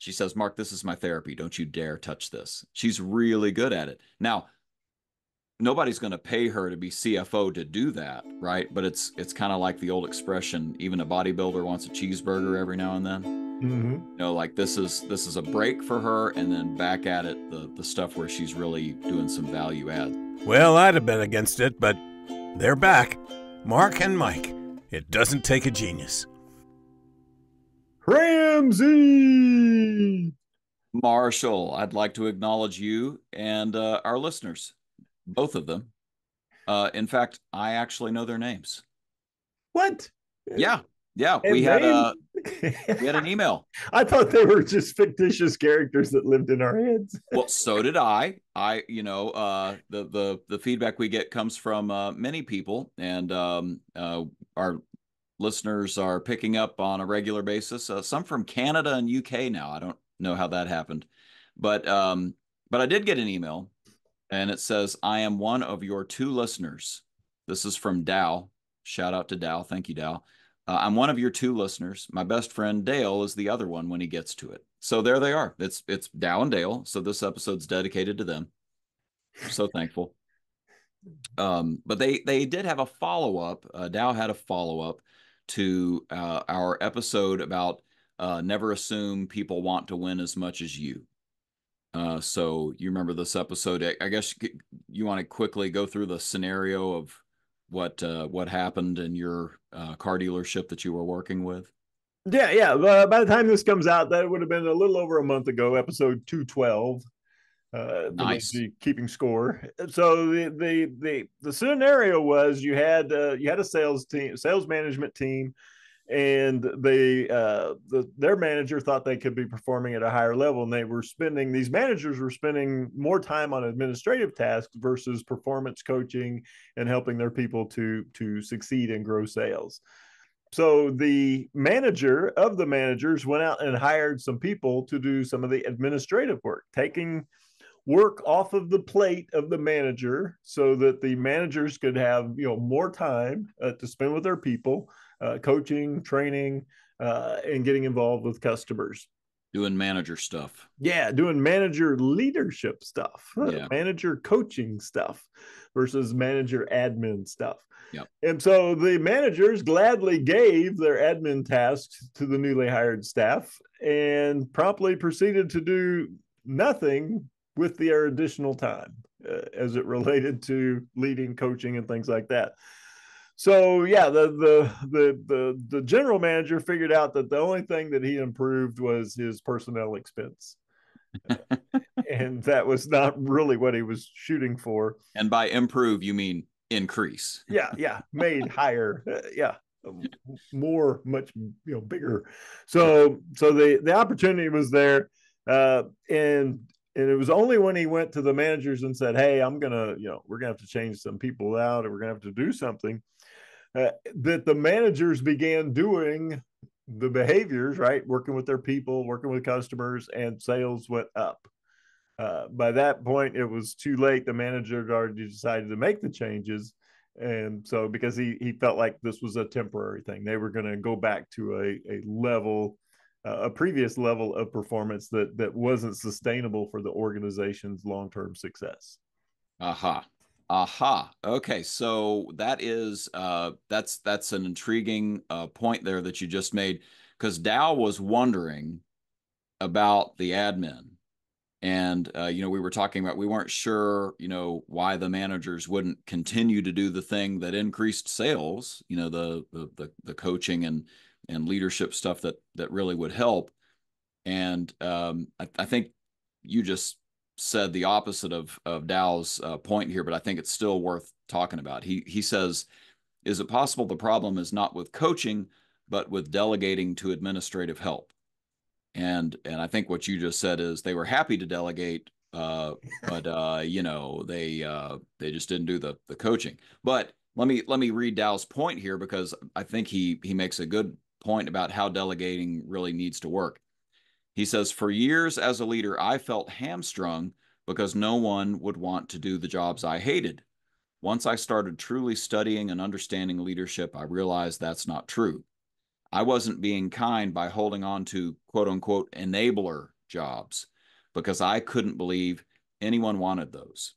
She says, Mark, this is my therapy. Don't you dare touch this. She's really good at it. Now, nobody's going to pay her to be CFO to do that, right? But it's kind of like the old expression, even a bodybuilder wants a cheeseburger every now and then. Mm-hmm. You know, like this is a break for her, and then back at it, the stuff where she's really doing some value add. Well, I'd have been against it, but they're back. Mark and Mike. It doesn't take a genius. Ramsay Marshall, I'd like to acknowledge you and our listeners, both of them. In fact, I actually know their names. What? Yeah. Yeah, we had an email. I thought they were just fictitious characters that lived in our heads. Well, so did I. The feedback we get comes from many people, and our listeners are picking up on a regular basis. Some from Canada and UK now. I don't know how that happened, but I did get an email, and it says, "I am one of your two listeners." This is from Dao. Shout out to Dao. Thank you, Dao. I'm one of your two listeners. My best friend Dale is the other one when he gets to it. So there they are. It's Dow and Dale. So this episode's dedicated to them. I'm so thankful. But they did have a follow-up. Dow had a follow-up to our episode about never assume people want to win as much as you. So you remember this episode. I guess you want to quickly go through the scenario of what happened in your car dealership that you were working with? Yeah. By the time this comes out, that would have been a little over a month ago, episode 212. Nice. The keeping score. So the scenario was you had a sales management team, and their manager thought they could be performing at a higher level, and these managers were spending more time on administrative tasks versus performance coaching and helping their people to succeed and grow sales. So the manager of the managers went out and hired some people to do some of the administrative work, taking work off of the plate of the manager so that the managers could have more time to spend with their people. Coaching, training, and getting involved with customers. Doing manager stuff. Yeah, doing manager leadership stuff, yeah. Manager coaching stuff versus manager admin stuff. Yep. And so the managers gladly gave their admin tasks to the newly hired staff and promptly proceeded to do nothing with their additional time as it related to leading, coaching, and things like that. So yeah, the general manager figured out that the only thing that he improved was his personnel expense. And that was not really what he was shooting for. And by improve, you mean increase. Yeah, made higher. More, much, bigger. So the opportunity was there, and it was only when he went to the managers and said, "Hey, we're going to have to change some people out, and we're going to have to do something," that the managers began doing the behaviors, right? Working with their people, working with customers, and sales went up. By that point, it was too late. The manager had already decided to make the changes. And so because he felt like this was a temporary thing, they were going to go back to a level, a previous level of performance that wasn't sustainable for the organization's long-term success. Aha. Okay. So that is, that's an intriguing point there that you just made, because Dow was wondering about the admin, and, we were talking about, we weren't sure, why the managers wouldn't continue to do the thing that increased sales, the coaching and leadership stuff that really would help. And I think you just said the opposite of Dow's point here, but I think it's still worth talking about. He says, is it possible the problem is not with coaching, but with delegating to administrative help? And I think what you just said is they were happy to delegate, but they just didn't do the coaching. But let me read Dow's point here, because I think he makes a good point about how delegating really needs to work. He says, for years as a leader, I felt hamstrung because no one would want to do the jobs I hated. Once I started truly studying and understanding leadership, I realized that's not true. I wasn't being kind by holding on to quote unquote enabler jobs because I couldn't believe anyone wanted those.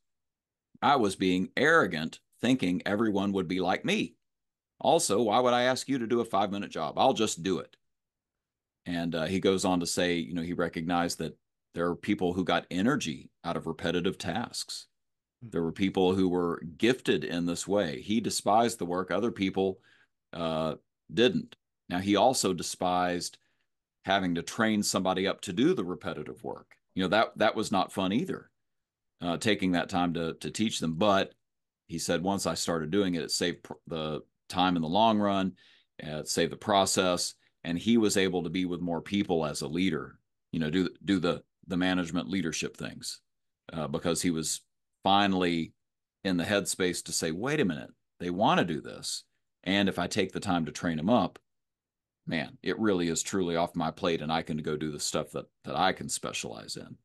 I was being arrogant, thinking everyone would be like me. Also, why would I ask you to do a 5-minute job? I'll just do it. And he goes on to say, you know, he recognized that there are people who got energy out of repetitive tasks. There were people who were gifted in this way. He despised the work other people didn't. Now, he also despised having to train somebody up to do the repetitive work. You know, that was not fun either, taking that time to teach them. But he said, once I started doing it, it saved the time in the long run, it saved the process. And he was able to be with more people as a leader, you know, do the management leadership things because he was finally in the headspace to say, wait a minute, they want to do this. And if I take the time to train them up, man, it really is truly off my plate and I can go do the stuff that I can specialize in.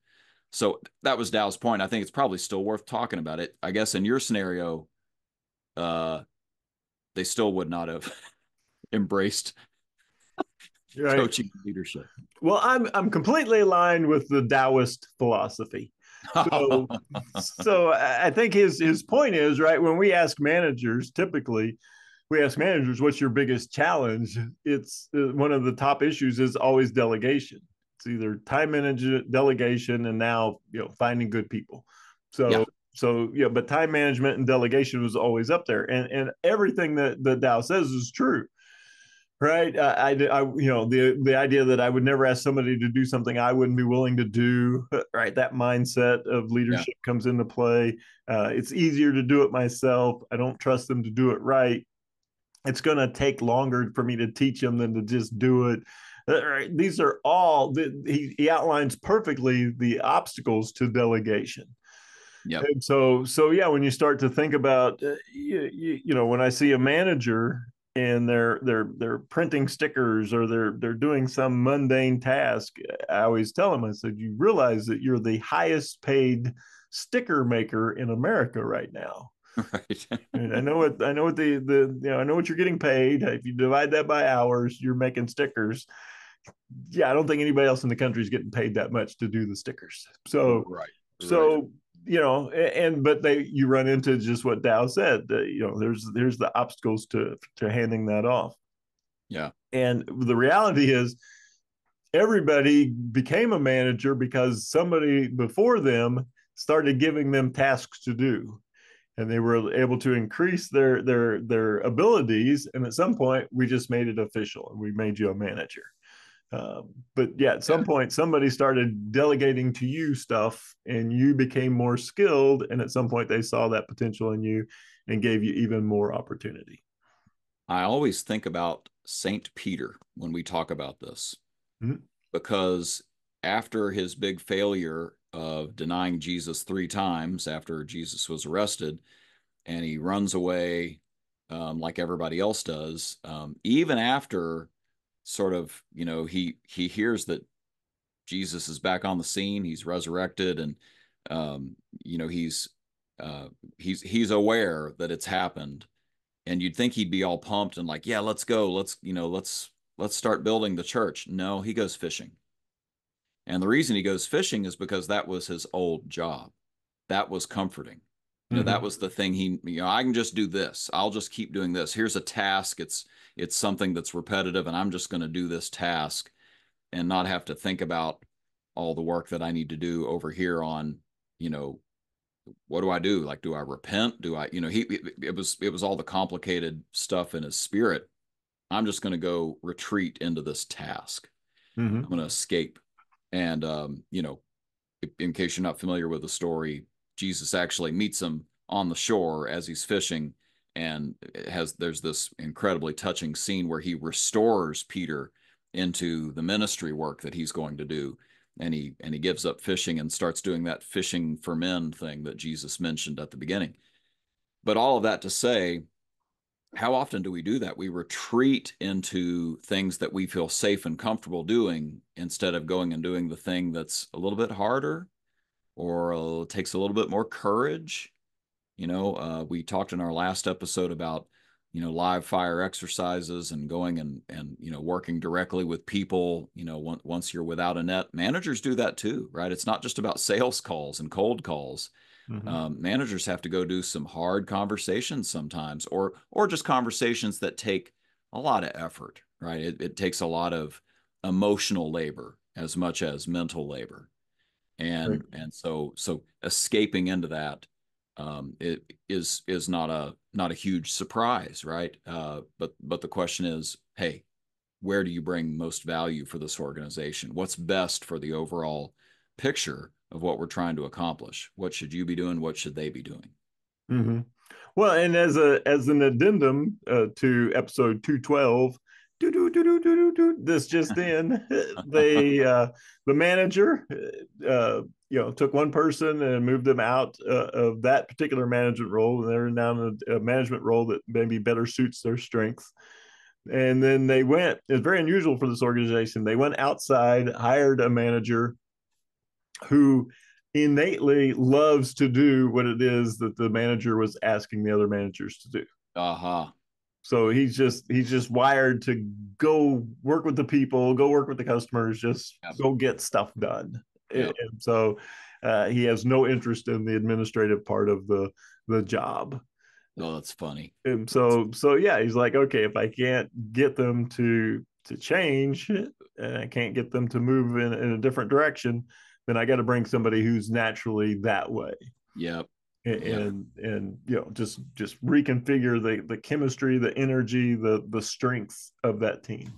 So that was Dao's point. I think it's probably still worth talking about it. I guess in your scenario, they still would not have embraced right. Coaching and leadership. Well, I'm completely aligned with the Taoist philosophy. So, so I think his point is, right, when we ask managers, typically we ask managers, what's your biggest challenge? It's one of the top issues is always delegation. It's either time management, delegation, and now, you know, finding good people. So, yeah. So, yeah, but time management and delegation was always up there. And everything that the Dao says is true. Right. I you know, the idea that I would never ask somebody to do something I wouldn't be willing to do. Right. That mindset of leadership comes into play. It's easier to do it myself. I don't trust them to do it right. It's going to take longer for me to teach them than to just do it. Right. These are all he outlines perfectly the obstacles to delegation. Yeah. So, yeah, when you start to think about, you know, when I see a manager and they're printing stickers or they're doing some mundane task, I always tell them, I said, you realize that you're the highest paid sticker maker in America right now. Right. And I know what I know what you're getting paid. If you divide that by hours, you're making stickers. Yeah, I don't think anybody else in the country is getting paid that much to do the stickers. So right. So you know, but you run into just what Dao said, you know, there's the obstacles to handing that off. Yeah. And the reality is everybody became a manager because somebody before them started giving them tasks to do and they were able to increase their abilities. And at some point we just made it official and we made you a manager. But yeah, at some point, somebody started delegating to you stuff and you became more skilled. And at some point they saw that potential in you and gave you even more opportunity. I always think about St. Peter when we talk about this, because after his big failure of denying Jesus 3 times after Jesus was arrested and he runs away, like everybody else does, even after sort of, you know, he hears that Jesus is back on the scene, he's resurrected, and you know, he's aware that it's happened, and you'd think he'd be all pumped and like, yeah, let's go, let's start building the church. No, he goes fishing. And the reason he goes fishing is because that was his old job. That was comforting. You know, that was the thing he, you know, I can just do this. I'll just keep doing this. Here's a task. It's something that's repetitive and I'm just going to do this task and not have to think about all the work that I need to do over here on, you know, what do I do? Like, do I repent? Do I, you know, it was all the complicated stuff in his spirit. I'm just going to go retreat into this task. I'm going to escape. And, you know, in case you're not familiar with the story, Jesus actually meets him on the shore as he's fishing, and there's this incredibly touching scene where he restores Peter into the ministry work that he's going to do, and he gives up fishing and starts doing that fishing for men thing that Jesus mentioned at the beginning. But all of that to say, how often do we do that? We retreat into things that we feel safe and comfortable doing instead of going and doing the thing that's a little bit harder, or takes a little bit more courage. You know, we talked in our last episode about live fire exercises and going and working directly with people. Once you're without a net, managers do that too, right? It's not just about sales calls and cold calls. Mm-hmm. Managers have to go do some hard conversations sometimes, or just conversations that take a lot of effort, right? It takes a lot of emotional labor as much as mental labor. And, right. And so escaping into that, it is not a huge surprise, right? But the question is, hey, where do you bring most value for this organization? What's best for the overall picture of what we're trying to accomplish? What should you be doing? What should they be doing? Mm-hmm. Well, and as an addendum to episode 212, this just in, the manager, took one person and moved them out of that particular management role, and they're now in a management role that maybe better suits their strengths. And then they went, it's very unusual for this organization, they went outside, hired a manager who innately loves to do what it is that the manager was asking the other managers to do. Uh-huh. So he's just wired to go work with the people, go work with the customers, just go get stuff done. Yep. And so he has no interest in the administrative part of the job. Oh, that's funny. And so yeah, he's like, okay, if I can't get them to change, and I can't get them to move in a different direction, then I got to bring somebody who's naturally that way. Yep. And just reconfigure the chemistry, the energy, the strengths of that team.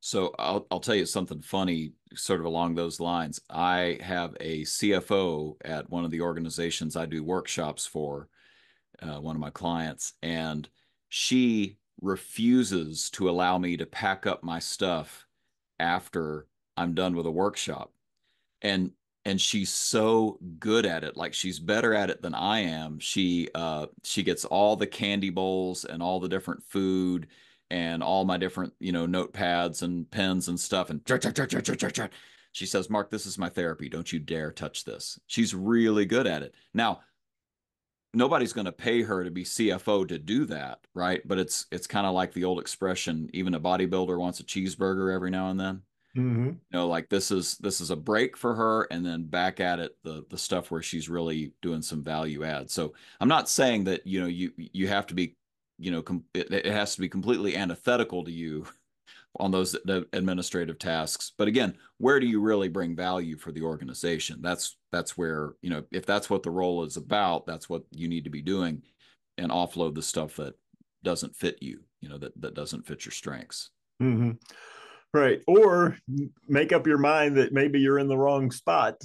So I'll tell you something funny, sort of along those lines. I have a CFO at one of the organizations I do workshops for, one of my clients, and she refuses to allow me to pack up my stuff after I'm done with a workshop. And she's so good at it. Like, she's better at it than I am. She gets all the candy bowls and all the different food and all my different, notepads and pens and stuff. And she says, "Mark, this is my therapy. Don't you dare touch this." She's really good at it. Now, nobody's going to pay her to be CFO to do that, right? But it's kind of like the old expression, even a bodybuilder wants a cheeseburger every now and then. Mm-hmm. Like this is a break for her, and then back at it, the stuff where she's really doing some value add. So I'm not saying that, you have to be, it has to be completely antithetical to you on those administrative tasks. But again, where do you really bring value for the organization? That's where, if that's what the role is about, that's what you need to be doing, and offload the stuff that doesn't fit you, that doesn't fit your strengths. Mm-hmm. Right. Or make up your mind that maybe you're in the wrong spot.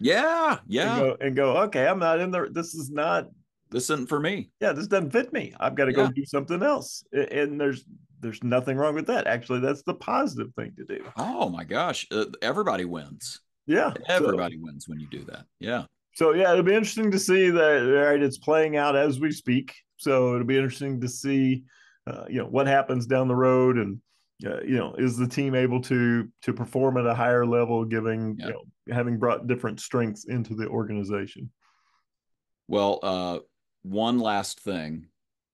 Yeah. Yeah. And go, okay, I'm not in there. This isn't for me. Yeah. This doesn't fit me. I've got to go do something else. And there's nothing wrong with that. Actually, that's the positive thing to do. Oh my gosh. Everybody wins. Yeah. Everybody wins when you do that. Yeah. So yeah, it'll be interesting to see that. Right. It's playing out as we speak. So it'll be interesting to see, what happens down the road, and, is the team able to perform at a higher level, having brought different strengths into the organization? Well, one last thing,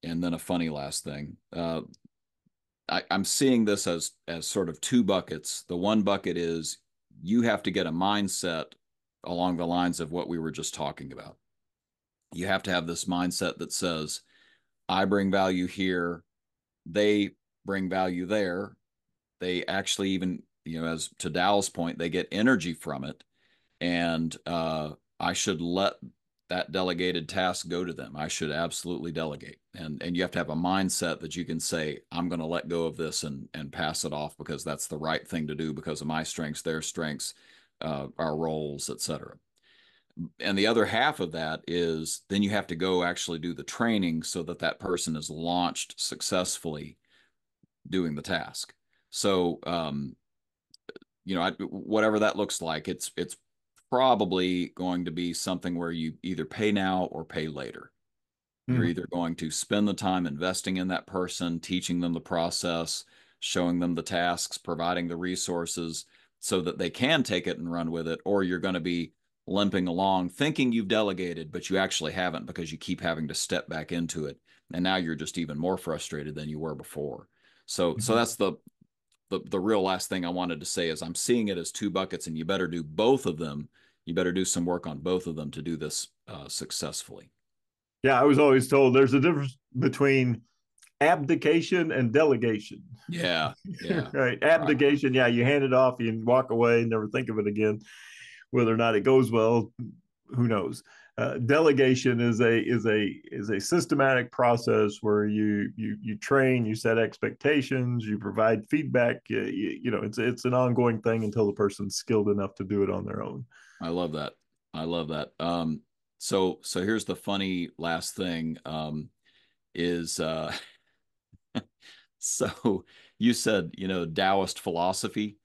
and then a funny last thing. I'm seeing this as sort of two buckets. The one bucket is you have to get a mindset along the lines of what we were just talking about. You have to have this mindset that says, I bring value here. They bring value there. They actually even, as to Dao's point, they get energy from it. And I should let that delegated task go to them. I should absolutely delegate. And you have to have a mindset that you can say, I'm going to let go of this and pass it off because that's the right thing to do because of my strengths, their strengths, our roles, etc. And the other half of that is then you have to go actually do the training so that person is launched successfully doing the task. So, whatever that looks like, it's probably going to be something where you either pay now or pay later. Mm-hmm. You're either going to spend the time investing in that person, teaching them the process, showing them the tasks, providing the resources so that they can take it and run with it, or you're going to be limping along thinking you've delegated, but you actually haven't because you keep having to step back into it And now you're just even more frustrated than you were before. So, mm-hmm. so that's the real last thing I wanted to say is I'm seeing it as two buckets, and you better do both of them. You better do some work on both of them to do this successfully. Yeah, I was always told there's a difference between abdication and delegation. Yeah. Yeah. Right. Abdication. Right. Yeah. You hand it off, you walk away and never think of it again. Whether or not it goes well, who knows? Delegation is a systematic process where you train, you set expectations, you provide feedback. You know, it's an ongoing thing until the person's skilled enough to do it on their own. I love that. I love that. So here's the funny last thing. So you said, you know, Taoist philosophy,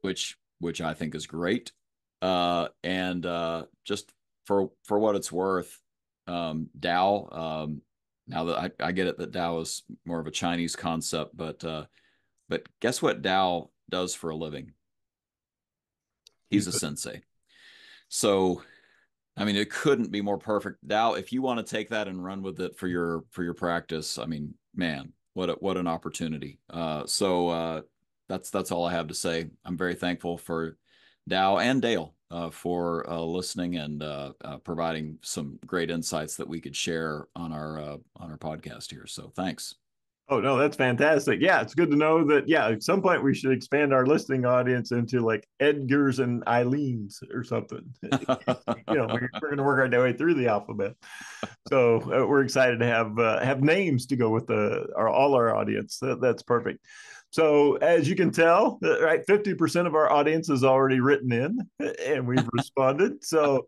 which I think is great. And just for what it's worth, Dao, now that I get it that Dao is more of a Chinese concept, but guess what Dao does for a living? He's a sensei. So, I mean, it couldn't be more perfect. Dao, if you want to take that and run with it for your practice, I mean, man, what an opportunity. So that's all I have to say. I'm very thankful for Dao and Dale for listening and providing some great insights that we could share on our podcast here. So thanks. Oh, no, that's fantastic. Yeah, it's good to know that, yeah, at some point we should expand our listening audience into like Edgars and Eileens or something. You know, we're going to work our way through the alphabet. So we're excited to have names to go with all our audience. That's perfect. So as you can tell, right, 50% of our audience is already written in and we've responded. So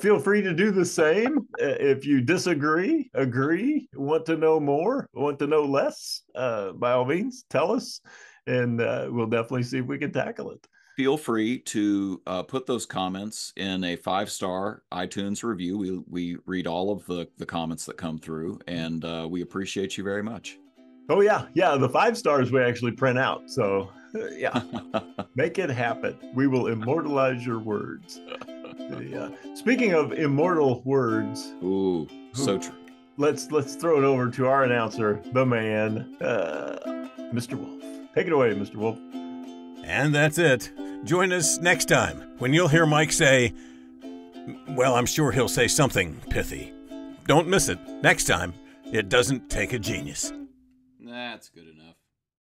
feel free to do the same. If you disagree, agree, want to know more, want to know less, by all means, tell us, and we'll definitely see if we can tackle it. Feel free to put those comments in a 5-star iTunes review. We read all of the comments that come through, and we appreciate you very much. Oh, yeah. Yeah. The 5 stars we actually print out. So, yeah, make it happen. We will immortalize your words. Yeah. Speaking of immortal words. Ooh, so true. Let's throw it over to our announcer, the man, Mr. Wolf. Take it away, Mr. Wolf. And that's it. Join us next time when you'll hear Mike say, well, I'm sure he'll say something pithy. Don't miss it. Next time, It Doesn't Take a Genius. That's good enough.